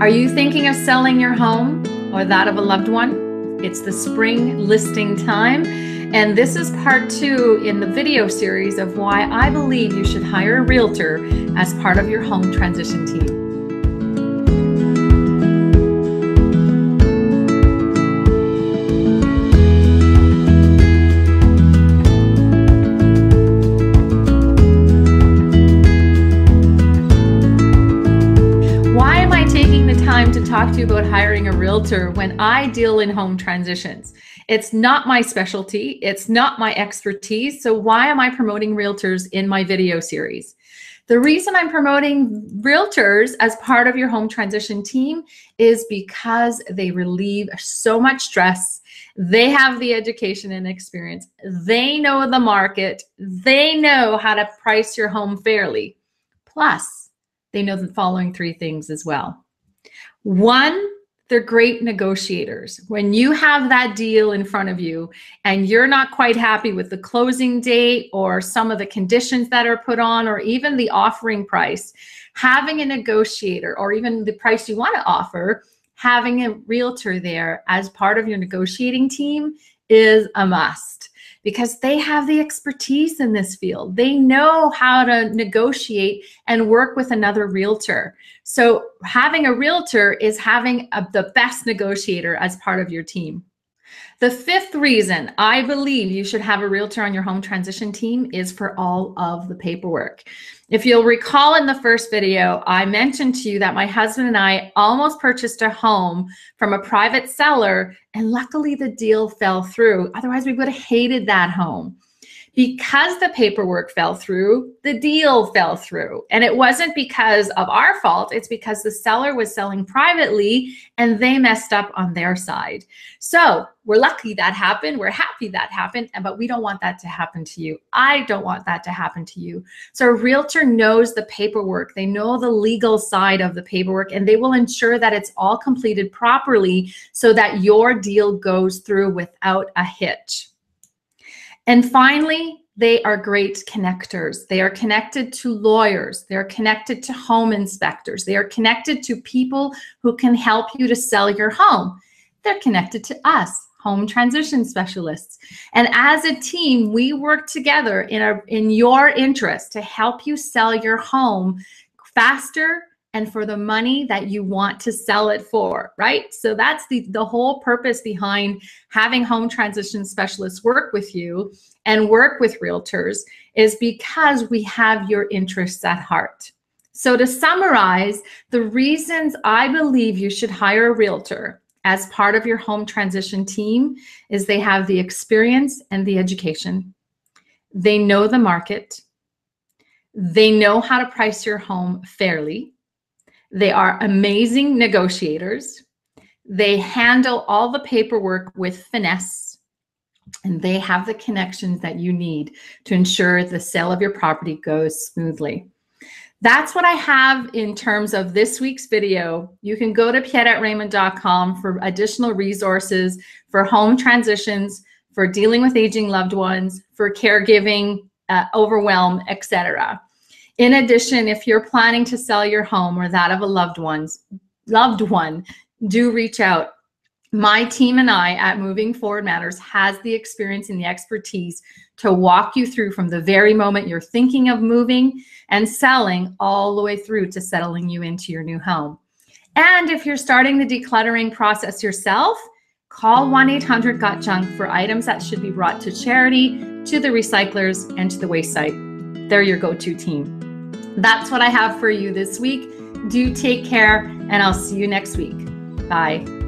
Are you thinking of selling your home or that of a loved one? It's the spring listing time, and this is part 2 in the video series of why I believe you should hire a realtor as part of your home transition team. To talk to you about hiring a realtor when I deal in home transitions. It's not my specialty. It's not my expertise. So why am I promoting realtors in my video series? The reason I'm promoting realtors as part of your home transition team is because they relieve so much stress. They have the education and experience. They know the market. They know how to price your home fairly. Plus, they know the following 3 things as well. 1, they're great negotiators. When you have that deal in front of you and you're not quite happy with the closing date or some of the conditions that are put on or even the offering price, having a negotiator or even the price you want to offer, having a realtor there as part of your negotiating team is a must because they have the expertise in this field. They know how to negotiate and work with another realtor. So having a realtor is having the best negotiator as part of your team. The 5th reason I believe you should have a realtor on your home transition team is for all of the paperwork. If you'll recall in the first video, I mentioned to you that my husband and I almost purchased a home from a private seller, and luckily the deal fell through. Otherwise, we would have hated that home. Because the paperwork fell through, the deal fell through. And it wasn't because of our fault. It's because the seller was selling privately and they messed up on their side. So we're lucky that happened. We're happy that happened, but we don't want that to happen to you. I don't want that to happen to you. So a realtor knows the paperwork. They know the legal side of the paperwork, and they will ensure that it's all completed properly so that your deal goes through without a hitch. And finally, they are great connectors. They are connected to lawyers. They are connected to home inspectors. They are connected to people who can help you to sell your home. They're connected to us, home transition specialists. And as a team, we work together in your interest to help you sell your home faster and for the money that you want to sell it for, right? So that's the whole purpose behind having home transition specialists work with you and work with realtors, is because we have your interests at heart. So to summarize, the reasons I believe you should hire a realtor as part of your home transition team is they have the experience and the education. They know the market. They know how to price your home fairly. They are amazing negotiators. They handle all the paperwork with finesse, and they have the connections that you need to ensure the sale of your property goes smoothly. That's what I have in terms of this week's video. You can go to pierretteraymond.com for additional resources for home transitions, for dealing with aging loved ones, for caregiving, overwhelm, etc. In addition, if you're planning to sell your home or that of a loved one, do reach out. My team and I at Moving Forward Matters has the experience and the expertise to walk you through from the very moment you're thinking of moving and selling all the way through to settling you into your new home. And if you're starting the decluttering process yourself, call 1-800-GOT-JUNK for items that should be brought to charity, to the recyclers, and to the waste site. They're your go-to team. That's what I have for you this week. Do take care, and I'll see you next week. Bye.